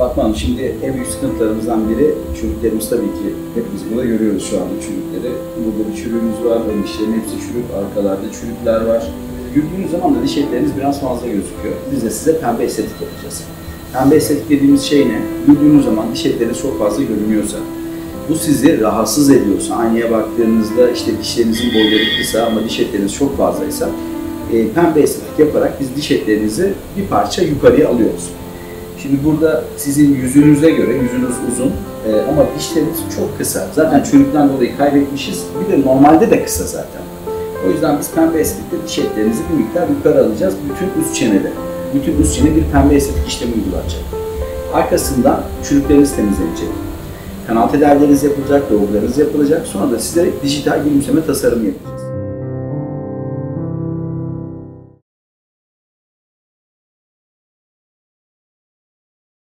Bakman şimdi en büyük sıkıntılarımızdan biri çürüklerimiz tabii ki. Hepimiz burada görüyoruz şu anda çürükleri. Burada bir çürüğümüz var, ön dişlerin hepsi çürük, arkalarda çürükler var. Güldüğünüz zaman da diş etleriniz biraz fazla gözüküyor. Biz de size pembe estetik yapacağız. Pembe estetik dediğimiz şey ne? Güldüğünüz zaman diş etleriniz çok fazla görünüyorsa, bu sizi rahatsız ediyorsa, aynaya baktığınızda işte dişlerinizin boyları kısa ama diş etleriniz çok fazlaysa, pembe estetik yaparak biz diş etlerinizi bir parça yukarıya alıyoruz. Şimdi burada sizin yüzünüze göre, yüzünüz uzun ama dişleriniz çok kısa. Zaten çürükten dolayı kaybetmişiz. Bir de normalde de kısa zaten. O yüzden biz pembe estetikte diş etlerinizi bir miktar yukarı alacağız. Bütün üst çenede. Bütün üst çene bir pembe estetik işlemi uygulanacak. Arkasından çürükleriniz temizlenecek. Kanal tedavileriniz yapılacak, dolgularınız yapılacak. Sonra da size dijital gülümseme tasarımı yapacağız.